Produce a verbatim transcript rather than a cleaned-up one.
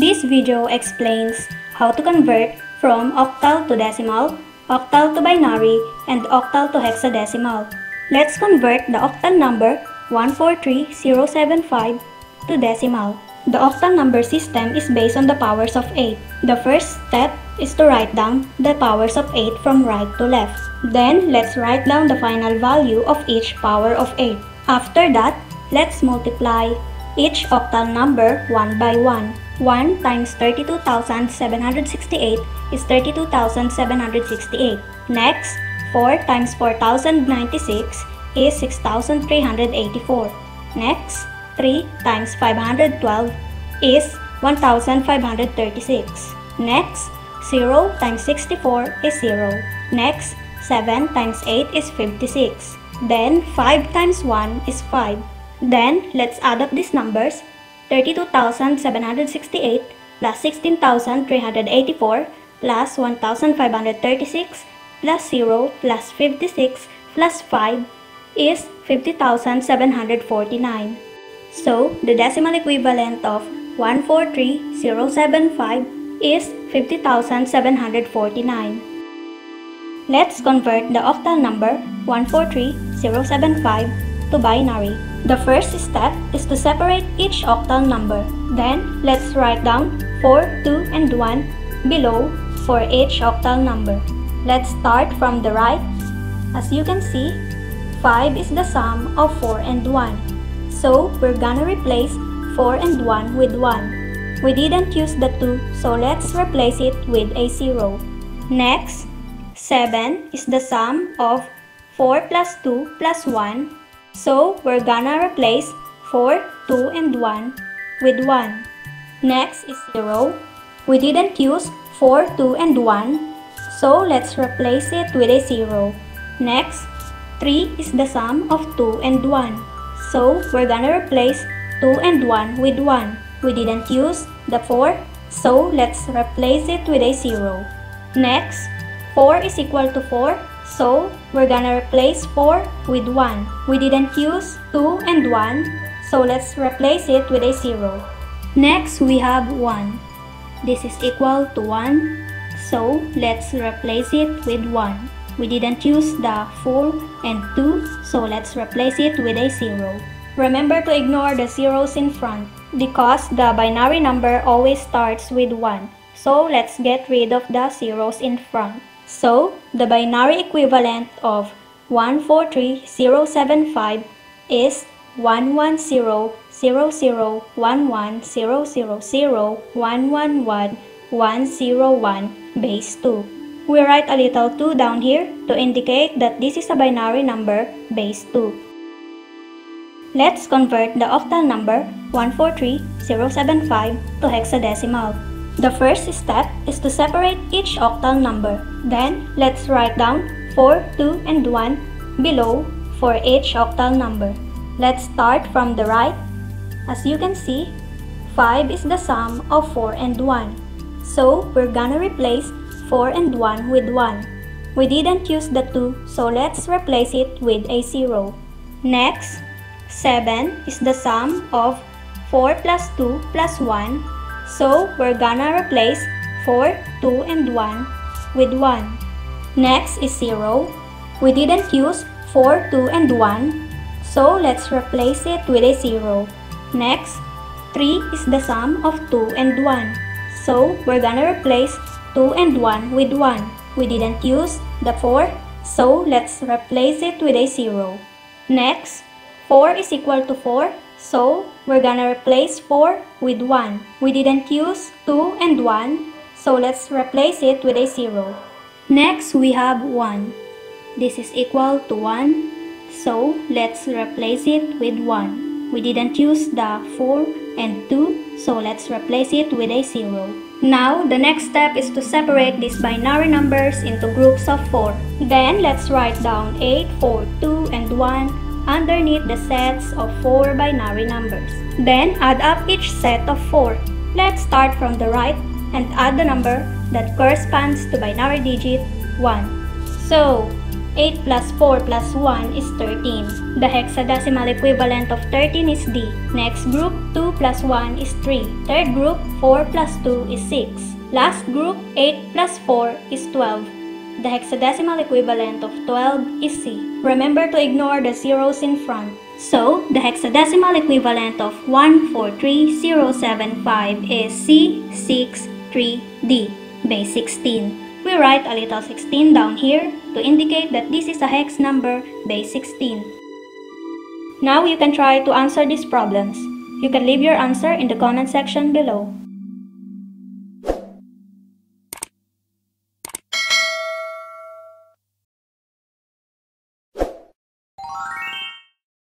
This video explains how to convert from octal to decimal, octal to binary, and octal to hexadecimal. Let's convert the octal number one four three zero seven five to decimal. The octal number system is based on the powers of eight. The first step is to write down the powers of eight from right to left. Then, let's write down the final value of each power of eight. After that, let's multiply each octal number one by one. one times thirty-two thousand seven hundred sixty-eight is thirty-two thousand seven hundred sixty-eight. Next, four times four thousand ninety-six is six thousand three hundred eighty-four. Next, three times five hundred twelve is one thousand five hundred thirty-six. Next, zero times sixty-four is zero. Next, seven times eight is fifty-six. Then, five times one is five. Then, let's add up these numbers. thirty-two thousand seven hundred sixty-eight plus sixteen thousand three hundred eighty-four plus one thousand five hundred thirty-six plus zero plus fifty-six plus five is fifty thousand seven hundred forty-nine. So, the decimal equivalent of one four three zero seven five is fifty thousand seven hundred forty-nine. Let's convert the octal number one four three zero seven five to binary. The first step is to separate each octal number. Then, let's write down four, two, and one below for each octal number. Let's start from the right. As you can see, five is the sum of four and one. So, we're gonna replace four and one with one. We didn't use the two, so let's replace it with a zero. Next, seven is the sum of four plus two plus one. So, we're gonna replace four, two, and one with one. Next is zero. We didn't use four, two, and one. So, let's replace it with a zero. Next, three is the sum of two and one. So, we're gonna replace two and one with one. We didn't use the four. So, let's replace it with a zero. Next, four is equal to four, so we're gonna replace four with one. We didn't use two and one, so let's replace it with a zero. Next, we have one. This is equal to one, so let's replace it with one. We didn't use the four and two, so let's replace it with a zero. Remember to ignore the zeros in front, because the binary number always starts with one. So, let's get rid of the zeros in front. So, the binary equivalent of one four three zero seven five is one one zero zero zero one one zero zero zero one one one one zero one base two. We write a little two down here to indicate that this is a binary number base two. Let's convert the octal number one four three zero seven five to hexadecimal. The first step is to separate each octal number. Then, let's write down four, two, and one below for each octal number. Let's start from the right. As you can see, five is the sum of four and one. So, we're gonna replace four and one with one. We didn't use the two, so let's replace it with a zero. Next, seven is the sum of four plus two plus one. So, we're gonna replace four, two, and one with one. Next is zero. We didn't use four, two, and one. So, let's replace it with a zero. Next, three is the sum of two and one. So, we're gonna replace two and one with one. We didn't use the four. So, let's replace it with a zero. Next, four is equal to four. So, we're gonna replace four with one. We didn't use two and one, so let's replace it with a zero. Next, we have one. This is equal to one, so let's replace it with one. We didn't use the four and two, so let's replace it with a zero. Now, the next step is to separate these binary numbers into groups of four. Then, let's write down eight, four, two, and one. Underneath the sets of four binary numbers. Then, add up each set of four. Let's start from the right and add the number that corresponds to binary digit one. So, eight plus four plus one is thirteen. The hexadecimal equivalent of thirteen is D. Next group, two plus one is three. Third group, four plus two is six. Last group, eight plus four is twelve. The hexadecimal equivalent of twelve is C. Remember to ignore the zeros in front. So, the hexadecimal equivalent of one four three zero seven five is C six three D, base sixteen. We write a little sixteen down here to indicate that this is a hex number, base sixteen. Now you can try to answer these problems. You can leave your answer in the comment section below.